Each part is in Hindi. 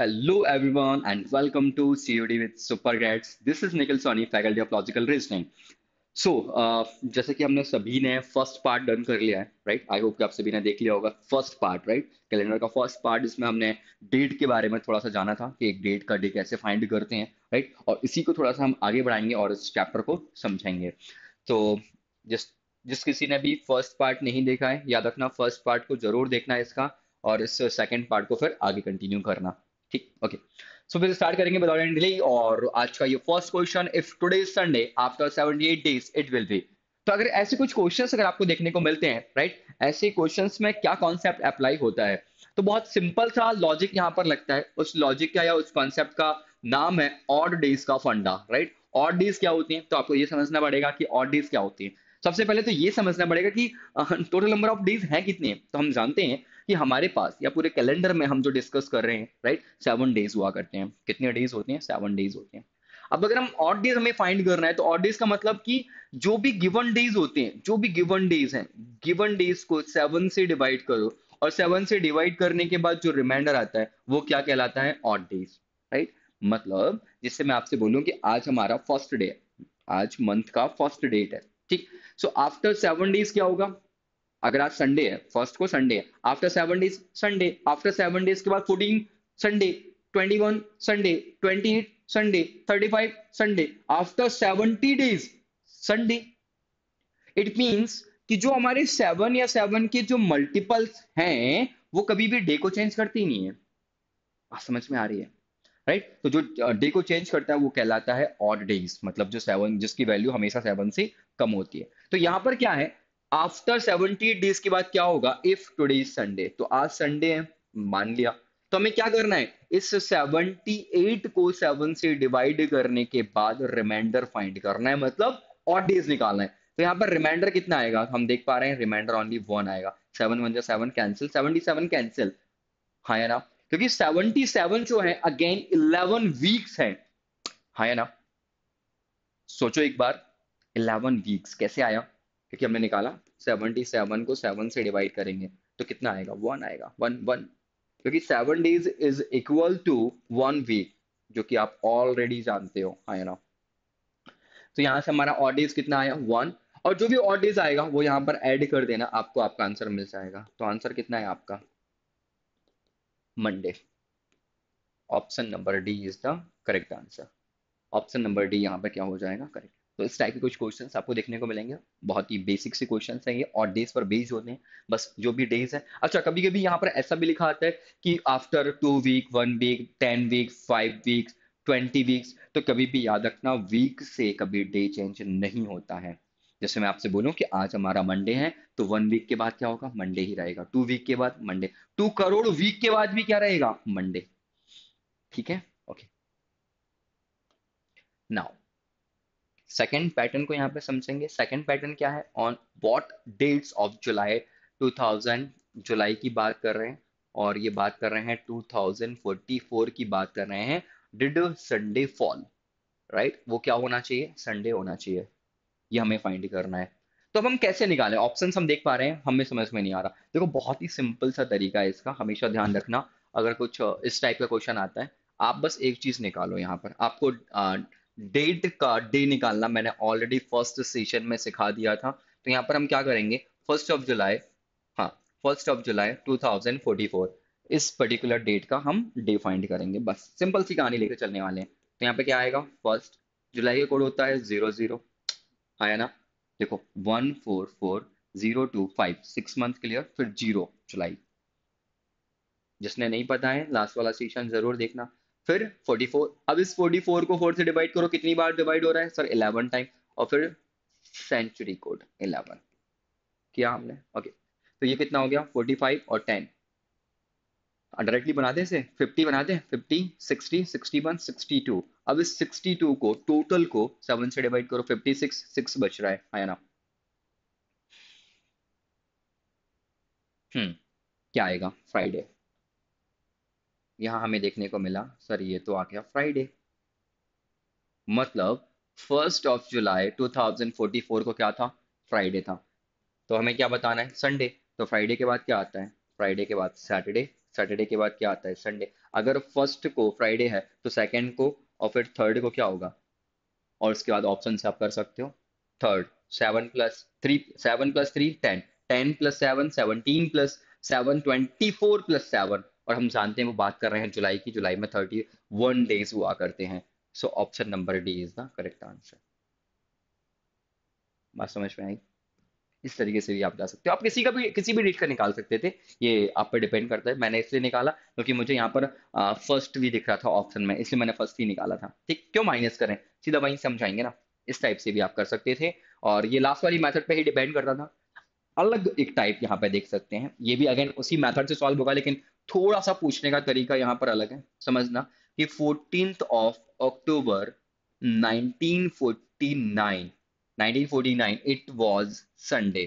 Hello everyone and welcome to COD with Super Guides. This is Nikhil Soni, faculty of logical reasoning. So जैसे कि हमने सभी ने फर्स्ट पार्ट डन कर लिया है, राइट? आई होप कि आप सभी ने देख लिया होगा फर्स्ट पार्ट, राइट? कैलेंडर का फर्स्ट पार्ट, जिसमें हमने डेट के बारे में थोड़ा सा जाना था कि एक डेट का डे कैसे फाइंड करते हैं, राइट? और इसी को थोड़ा सा हम आगे बढ़ाएंगे और इस चैप्टर को समझाएंगे. तो जिस किसी ने भी फर्स्ट पार्ट नहीं देखा है, याद रखना फर्स्ट पार्ट को जरूर देखना है इसका, और इस सेकेंड पार्ट को फिर आगे कंटिन्यू करना. ठीक, ओके. सो फिर स्टार्ट करेंगे विदाउट एनी डिले. और आज का ये first question, if today Sunday after 78 days it will be. तो अगर ऐसे कुछ क्वेश्चंस अगर आपको देखने को मिलते हैं, राइट, ऐसे क्वेश्चंस में क्या कॉन्सेप्ट अप्लाई होता है? तो बहुत सिंपल सा लॉजिक यहाँ पर लगता है. उस लॉजिक का या उस कॉन्सेप्ट का नाम है ऑड डेज का फंडा, राइट? ऑड डेज क्या होती है? तो आपको ये समझना पड़ेगा कि ऑड डेज क्या होती है. सबसे पहले तो ये समझना पड़ेगा कि टोटल नंबर ऑफ डेज हैं कितने. तो हम जानते हैं कि हमारे पास या पूरे कैलेंडर में हम जो डिस्कस कर रहे हैं, राइट, 7 डेज हुआ करते हैं. कितने डेज होते हैं? 7 डेज होते हैं. अब अगर हम ऑड डेज हमें फाइंड करना है, तो ऑड डेज का मतलब कि जो भी गिवन डेज होते हैं, जो भी गिवन डेज हैं, गिवन डेज को 7 से डिवाइड करो, और 7 से डिवाइड करने के बाद जो रिमाइंडर आता है वो क्या कहलाता है? Odd days, right? मतलब जिससे मैं आपसे बोलूँ कि आज हमारा फर्स्ट डे है, आज मंथ का फर्स्ट डेट है. ठीक. सो आफ्टर 7 डेज क्या होगा? अगर आज संडे है, फर्स्ट को संडे है, after 7 days Sunday, after 7 days के बाद 14 Sunday, 21 Sunday, 28 Sunday, 35 Sunday, after 70 days Sunday. It means कि जो हमारे 7 या 7 के जो मल्टीपल्स हैं वो कभी भी डे को चेंज करती नहीं है. आप समझ में आ रही है, राइट? तो जो डे को चेंज करता है वो कहलाता है ऑड डेज, मतलब जो 7 जिसकी वैल्यू हमेशा 7 से कम होती है. तो यहाँ पर क्या है, आफ्टर 70 डेज के बाद क्या होगा? इफ टुडे इज संडे, तो आज संडे है मान लिया, तो हमें क्या करना है? इस 78 को 7 से डिवाइड करने के बाद रिमाइंडर फाइंड करना है, मतलब ऑड डेज निकालना है. तो यहाँ पर रिमाइंडर कितना आएगा? हम देख पा रहे हैं रिमाइंडर ओनली 1 आएगा. 7 1 7 कैंसिल, 77 कैंसिल, हाँ या ना? क्योंकि 77 जो है अगेन 11 वीक्स है, हाँ या ना? सोचो एक बार, 11 वीक्स कैसे आया? क्योंकि हमने निकाला 77 को 7 से डिवाइड करेंगे तो कितना आएगा? 1 आएगा, 1 1. क्योंकि 7 days is equal to 1 week, जो कि आप ऑलरेडी जानते हो, है ना? तो यहाँ से हमारा ऑड डेज कितना आया? 1. और जो भी ऑड डेज आएगा वो यहाँ पर ऐड कर देना, आपको आपका आंसर मिल जाएगा. तो आंसर कितना है आपका? Monday. Option number D is the correct answer. Option number D यहाँ पर क्या हो जाएगा? करेक्ट. तो इस टाइप के कुछ क्वेश्चंस आपको देखने को मिलेंगे. बहुत ही बेसिक से क्वेश्चंस हैं ये, ऑड डेज पर बेस्ड होते हैं, बस जो भी डेज है. अच्छा, कभी कभी यहाँ पर ऐसा भी लिखा आता है कि after 2 week, 1 week, 10 week, 5 weeks, 20 weeks. तो कभी भी याद रखना वीक से कभी डे चेंज नहीं होता है. जैसे मैं आपसे बोलूँ कि आज हमारा मंडे है, तो 1 वीक के बाद क्या होगा? मंडे ही रहेगा. 2 वीक के बाद मंडे, 2 करोड़ वीक के बाद भी क्या रहेगा? मंडे. ठीक है, ओके. नाउ सेकेंड पैटर्न को यहाँ पे समझेंगे. सेकेंड पैटर्न क्या है? On what dates of July 2000, जुलाई की बात कर रहे हैं, और ये बात कर रहे हैं 2044 की बात कर रहे हैं. Did Sunday fall, right? वो क्या होना चाहिए? संडे होना चाहिए. ये हमें फाइंड करना है. तो अब हम कैसे निकालें? ऑप्शंस हम देख पा रहे हैं, हमें समझ में नहीं आ रहा. देखो, बहुत ही सिंपल सा तरीका है इसका. हमेशा ध्यान रखना, अगर कुछ इस टाइप का क्वेश्चन आता है, आप बस एक चीज निकालो. यहाँ पर आपको डेट का डे निकालना मैंने ऑलरेडी फर्स्ट सेशन में सिखा दिया था. तो यहाँ पर हम क्या करेंगे? फर्स्ट ऑफ जुलाई, हाँ, फर्स्ट ऑफ जुलाई 2044, इस पर्टिकुलर डेट का हम डे फाइंड करेंगे. बस सिंपल सी कहानी लेकर चलने वाले हैं. तो यहाँ पे क्या आएगा? फर्स्ट जुलाई का कोड होता है 00, आया ना? देखो 144025, 6 मंथ क्लियर, फिर 0 जुलाई. जिसने नहीं पता है लास्ट वाला सेशन जरूर देखना. फिर 44, अब इस 44 को 4 से डिवाइड करो. कितनी बार डिवाइड हो रहा है सर? 11 टाइम. और फिर सेंचुरी कोड 11 किया हमने, ओके. तो ये कितना हो गया? 45 और 10. डायरेक्टली बना दें इसे 50 बना दें. 50 60 61 62. अब इस 62 को टोटल को 7 से डिवाइड करो. 56 6 बच रहा है, आया ना? क्या आएगा? फ्राइडे. यहाँ हमें देखने को मिला सर ये तो आ गया फ्राइडे. मतलब फर्स्ट ऑफ जुलाई 2044 को क्या था? फ्राइडे था. तो हमें क्या बताना है? संडे. तो फ्राइडे के बाद क्या आता है? फ्राइडे के बाद सैटरडे, सैटरडे के बाद क्या आता है? संडे। अगर फर्स्ट को फ्राइडे है तो सेकेंड को और फिर थर्ड को क्या होगा? और उसके बाद ऑप्शन से आप कर सकते हो थर्ड। 7 + 3 10, 10 + 7 17 + 7 24 + 7। और हम जानते हैं वो बात कर रहे हैं जुलाई की, जुलाई में 31 डेज हुआ करते हैं। So option number D is the correct answer. बात समझ में आई? इस तरीके से भी आप जा सकते हो। आप किसी भी डेट का निकाल सकते थे, ये आप पर डिपेंड करता है। मैंने इसलिए निकाला क्योंकि मुझे यहाँ पर फर्स्ट भी दिख रहा था ऑप्शन में, इसलिए मैंने फर्स्ट ही निकाला था। ठीक, क्यों माइनस करें, सीधा वहीं समझाएंगे ना। इस टाइप से भी आप कर सकते थे और ये लास्ट वाली मेथड पे ही डिपेंड करता था। अलग एक टाइप यहाँ पे देख सकते हैं, ये भी अगेन उसी मेथड से सॉल्व होगा, लेकिन थोड़ा सा पूछने का तरीका यहाँ पर अलग है। समझना कि 14 अक्टूबर 1949 इट वॉज संडे।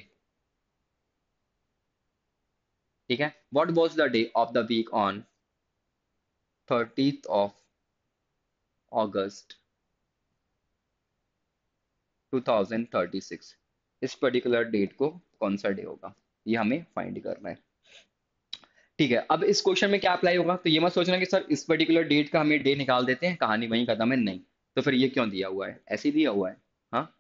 ठीक है, what was the day of the week on 30 August 2036। इस पर्टिकुलर डेट को कौन सा डे होगा, ये हमें फाइंड करना है। ठीक है, अब इस क्वेश्चन में क्या अप्लाई होगा, तो ये मत सोचना कि सर इस पर्टिकुलर डेट का हमें डे निकाल देते हैं, कहानी वहीं खत्म है। नहीं, तो फिर ये क्यों दिया हुआ है? ऐसे दिया हुआ है हाँ,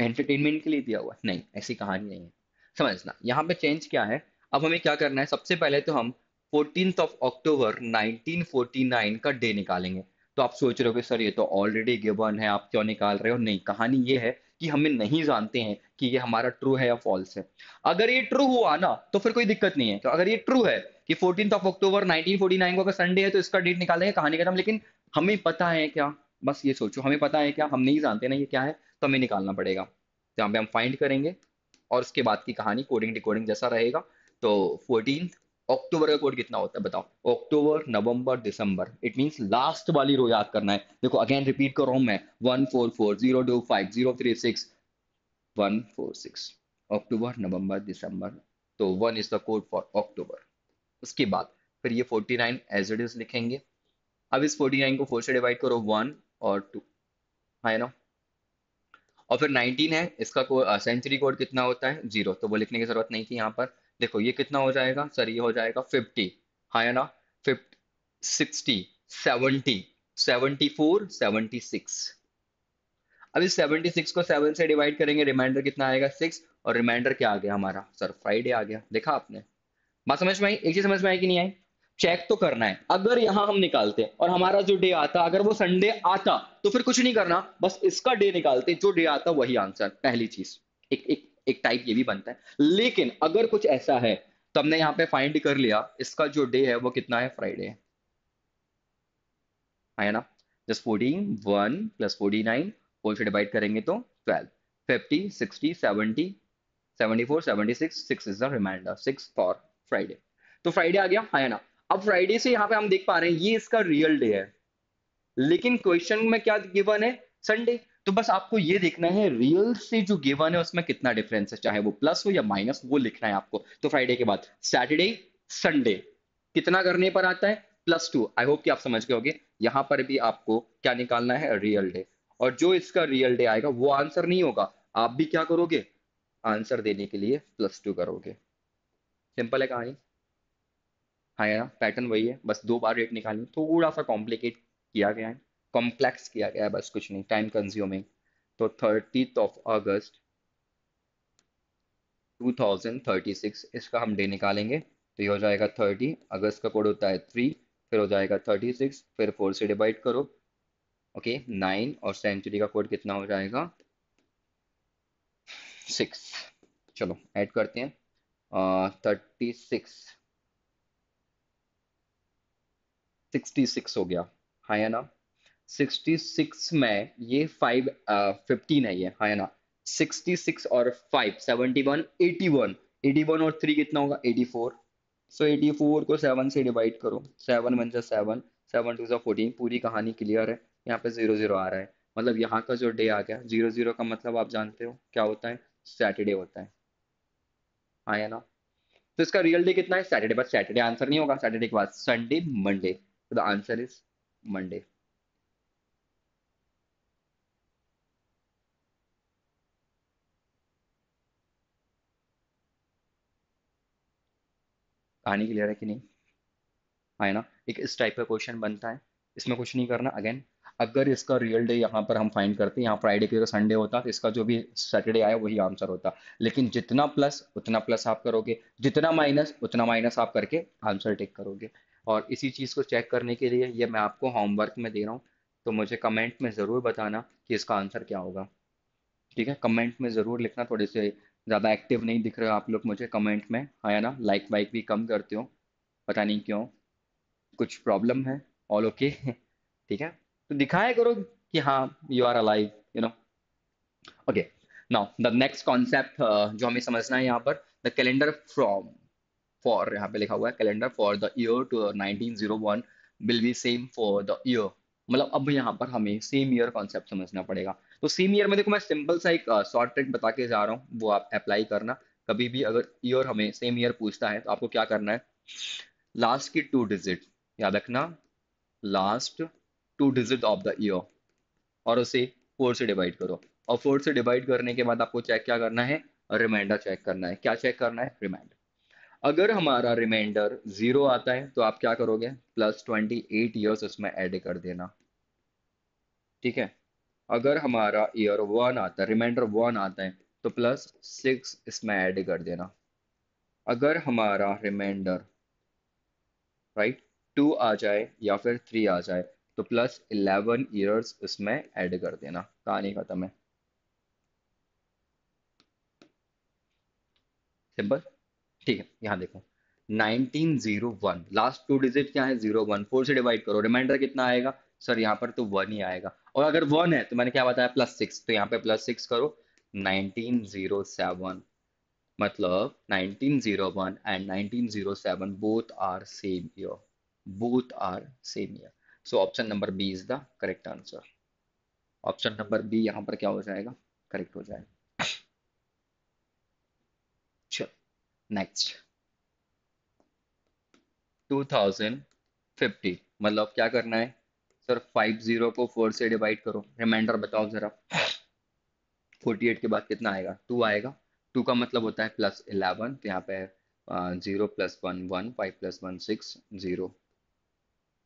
एंटरटेनमेंट के लिए दिया हुआ है? नहीं, ऐसी कहानी नहीं है। समझना यहाँ पे चेंज क्या है। अब हमें क्या करना है, सबसे पहले तो हम 14 अक्टूबर 1949 का डे निकालेंगे। तो आप सोच रहे हो कि सर ये तो ऑलरेडी गिवन है, आप क्यों निकाल रहे हो? नहीं, कहानी ये है कि हमें नहीं जानते हैं कि ये हमारा ट्रू है या फॉल्स है। अगर ये ट्रू हुआ ना तो फिर कोई दिक्कत नहीं है। तो अगर ये ट्रू है कि 14 अक्टूबर 1949 को अगर संडे है तो इसका डेट निकालेंगे, कहानी खत्म। लेकिन हमें पता है क्या, बस ये सोचो, हमें पता है क्या? हम नहीं जानते ना ये क्या है, तो हमें निकालना पड़ेगा। तो यहाँ पे हम फाइंड करेंगे और उसके बाद की कहानी कोडिंग डिकोडिंग जैसा रहेगा। तो 14 अक्टूबर का कोड कितना होता है बताओ? अक्टूबर, नवंबर, दिसंबर। इट मींस लास्ट वाली रो याद करना है। देखो अगेन रिपीट कर रहा हूं मैं, 144025036146। अक्टूबर, नवंबर, दिसंबर, तो 1 is the code for October. उसके बाद फिर ये 49 एज इट इज लिखेंगे। अब इस 49 को 4 से डिवाइड करो, 1 और 2 है ना, और फिर 19 है, इसका सेंचुरी कोड कितना होता है? 0। तो वो लिखने की जरूरत नहीं थी यहाँ पर। देखो ये कितना हो जाएगा सर, ये हो जाएगा 50, हाँ या ना, 50 60 70 74 76। अब इस 76 को 7 से डिवाइड करेंगे, रिमाइंडर कितना आएगा? 6। और रिमाइंडर क्या आ गया हमारा सर? फ्राइडे आ गया। देखा आपने, बात समझ में आई? एक चीज समझ में आई कि नहीं आई? चेक तो करना है। अगर यहाँ हम निकालते और हमारा जो डे आता, अगर वो संडे आता तो फिर कुछ नहीं करना, बस इसका डे निकालते, जो डे आता वही आंसर। पहली चीज एक टाइप ये भी बनता है। लेकिन अगर कुछ ऐसा है तो हमने यहाँ पे फाइंड कर लिया इसका जो डे है वो कितना है? फ्राइडे है ना। जस्ट 14 1 + 49 4 से डिवाइड करेंगे तो 12 50 60 70 74 76 is the reminder 6 for Friday. तो फ्राइडे आ गया है ना। अब फ्राइडे से यहाँ पे हम देख पा रहे हैं ये इसका रियल डे है, लेकिन क्वेश्चन में क्या गिवन है? संडे। तो बस आपको ये देखना है रियल से जो गिवन है उसमें कितना डिफरेंस है, चाहे वो प्लस हो या माइनस, वो लिखना है आपको। तो फ्राइडे के बाद सैटरडे, संडे कितना करने पर आता है? +2। आई होप कि आप समझ गए होंगे। यहाँ पर भी आपको क्या निकालना है? Real day. और जो इसका रियल डे आएगा वो आंसर नहीं होगा। आप भी क्या करोगे? आंसर देने के लिए +2 करोगे। सिंपल है कहानी, हाँ यार, पैटर्न वही है, बस 2 बार रेट निकालनी। थोड़ा सा कॉम्प्लिकेट किया गया है, कॉम्प्लेक्स किया गया है, बस कुछ नहीं, टाइम कंज्यूमिंग। तो 30 अगस्त 2036 इसका हम डे निकालेंगे। तो ये हो जाएगा 30, अगस्त का कोड होता है 3, फिर हो जाएगा 36, फिर 4 से डिवाइड करो, ओके 9, और सेंचुरी का कोड कितना हो जाएगा? 6। चलो ऐड करते हैं, 36 हो गया, हाँ या ना। 66 में ये 15 है, ये हाँ या ना। 66 और 5 71 81 81 और 3 कितना होगा? 84। सो 84 को 7 से डिवाइड करो, 7 1 7 7 2 14। पूरी कहानी क्लियर है। यहाँ पे 00 आ रहा है, मतलब यहाँ का जो डे आ गया। 00 का मतलब आप जानते हो क्या होता है? सैटरडे होता है, हाँ या ना। तो इसका रियल डे कितना है? सैटरडे। बट सैटरडे आंसर नहीं होगा, सैटरडे के बाद Sunday, Monday. So the answer is Monday. कहानी क्लियर है कि नहीं? है ना, एक इस टाइप का क्वेश्चन बनता है। इसमें कुछ नहीं करना। अगेन अगर इसका रियल डे यहाँ पर हम फाइंड करते हैं, यहाँ फ्राइडे की अगर संडे होता तो इसका जो भी सैटरडे आया वही आंसर होता। लेकिन जितना प्लस उतना प्लस आप करोगे, जितना माइनस उतना माइनस आप करके आंसर टिक करोगे। और इसी चीज़ को चेक करने के लिए ये मैं आपको होमवर्क में दे रहा हूँ, तो मुझे कमेंट में ज़रूर बताना कि इसका आंसर क्या होगा। ठीक है, कमेंट में ज़रूर लिखना। थोड़े से ज़्यादा एक्टिव नहीं दिख रहे हो आप लोग मुझे कमेंट में, है ना। लाइक वाइक भी कम करते हो, पता नहीं क्यों, कुछ प्रॉब्लम है। ऑल ओके, ठीक है। तो दिखाया करो कि हाँ you are alive, you know. Okay, now the next concept जो हमें समझना है यहाँ पर, द कैलेंडर फ्रॉम फॉर, यहाँ पे लिखा हुआ है calendar for the year to 1901 will be same for the year. मतलब अब यहाँ पर हमें सेम ईयर कॉन्सेप्ट समझना पड़ेगा। तो सेम ईयर में देखो मैं सिंपल सा एक शॉर्ट ट्रिक बता के जा रहा हूँ, वो आप अप्लाई करना। कभी भी अगर ईयर हमें सेम ईयर पूछता है तो आपको क्या करना है, लास्ट की 2 डिजिट याद रखना, last 2 digit of the year, और उसे 4 से डिवाइड करो। और 4 से डिवाइड करने के बाद आपको चेक क्या करना है, रिमाइंडर चेक करना है। क्या चेक करना है, रिमाइंडर। अगर हमारा रिमाइंडर 0 आता है तो आप क्या करोगे, प्लस 28 ईयर्स उसमें ऐड कर देना। ठीक है, अगर हमारा ईयर 1 आता है, रिमाइंडर 1 आता है तो प्लस 6 इसमें ऐड कर देना। अगर हमारा रिमाइंडर राइट 2 आ जाए या फिर 3 आ जाए तो प्लस 11 ईयर्स इसमें ऐड कर देना। कहानी खत्म है, सिंपल। ठीक है, यहाँ देखो 1901, लास्ट 2 डिजिट क्या है, 01, 4 से डिवाइड करो, रिमाइंडर कितना आएगा, सर यहाँ पर तो 1 ही आएगा। और अगर 1 है तो मैंने क्या बताया, +6, तो यहाँ पे +6 करो, 1907। मतलब 1901 and 1907 both are same year, both are same year. So option number B is the correct answer. Option number B यहाँ पर क्या हो जाएगा, करेक्ट हो जाएगा। चल नेक्स्ट 2050, मतलब क्या करना है सर, 50 को 4 से डिवाइड करो, रिमाइंडर बताओ जरा। 48 के बाद कितना आएगा, 2 आएगा। 2 का मतलब होता है +11, तो यहाँ पे 0 + 1 1, 5 + 1 6 0,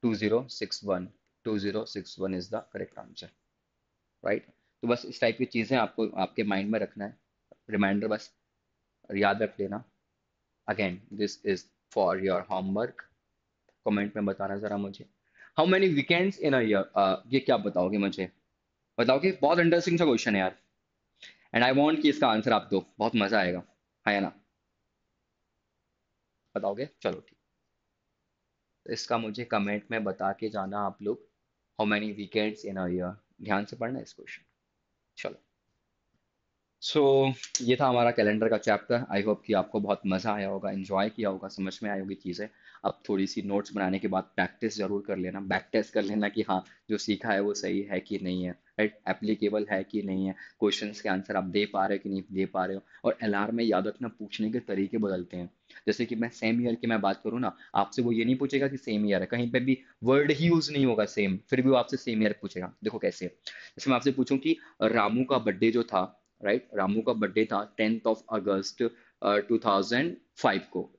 2061, 2061 is the correct answer, right. तो बस इस टाइप की चीज़ें आपको आपके माइंड में रखना है, रिमाइंडर बस याद रख लेना। Again this is for your homework. Comment में बताना ज़रा मुझे, how many weekends in a year, ये क्या बताओगे मुझे, बताओगे। बहुत इंटरेस्टिंग सा क्वेश्चन है यार, एंड आई वांट कि इसका आंसर आप दो, बहुत मज़ा आएगा, है ना। बताओगे, चलो ठीक, इसका मुझे कमेंट में बता के जाना आप लोग, how many weekends in a year. ध्यान से पढ़ना इस क्वेश्चन। चलो, सो ये था हमारा कैलेंडर का चैप्टर। आई होप कि आपको बहुत मज़ा आया होगा, एंजॉय किया होगा, समझ में आई होगी चीज़ें। अब थोड़ी सी नोट्स बनाने के बाद प्रैक्टिस ज़रूर कर लेना, बैक टेस्ट कर लेना कि हाँ जो सीखा है वो सही है कि नहीं है, राइट, एप्लीकेबल है कि नहीं है, क्वेश्चंस के आंसर आप दे पा रहे हो कि नहीं दे पा रहे हो। और LR में याद रखना पूछने के तरीके बदलते हैं। जैसे कि मैं सेम ईयर की मैं बात करूँ ना, आपसे वो ये नहीं पूछेगा कि सेम ईयर है, कहीं पे भी वर्ड ही यूज़ नहीं होगा सेम, फिर भी वो आपसे सेम ईयर पूछेगा। देखो कैसे, जैसे मैं आपसे पूछूँ कि रामू का बर्थडे जो था, राइट, रामू का बर्थडे था 10 अगस्त 2005 को।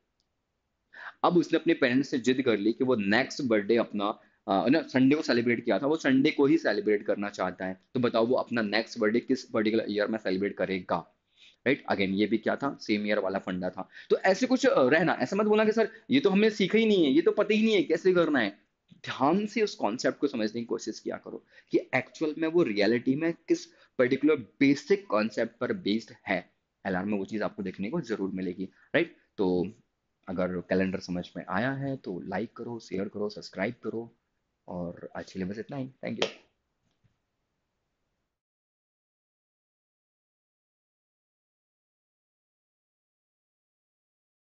अब उसने अपने पेरेंट्स से जिद कर ली कि वो नेक्स्ट बर्थडे अपना ना संडे को सेलिब्रेट किया था, वो संडे को ही सेलिब्रेट करना चाहता है। तो बताओ वो अपना नेक्स्ट बर्थडे किस पर्टिकुलर ईयर में सेलिब्रेट करेगा, राइट। अगेन ये भी क्या था, सेम ईयर वाला फंडा था। तो ऐसे कुछ रहना, ऐसा मत बोलना कि सर ये तो हमने सीखा ही नहीं है, ये तो पता ही नहीं है कैसे करना है। ध्यान से उस कॉन्सेप्ट को समझने की कोशिश किया करो कि एक्चुअल में वो रियलिटी में किस पर्टिकुलर बेसिक कॉन्सेप्ट पर बेस्ड है। LR में वो चीज़ आपको देखने को जरूर मिलेगी, राइट। तो अगर कैलेंडर समझ में आया है तो लाइक करो, शेयर करो, सब्सक्राइब करो। और आज के लिए बस इतना ही, थैंक यू।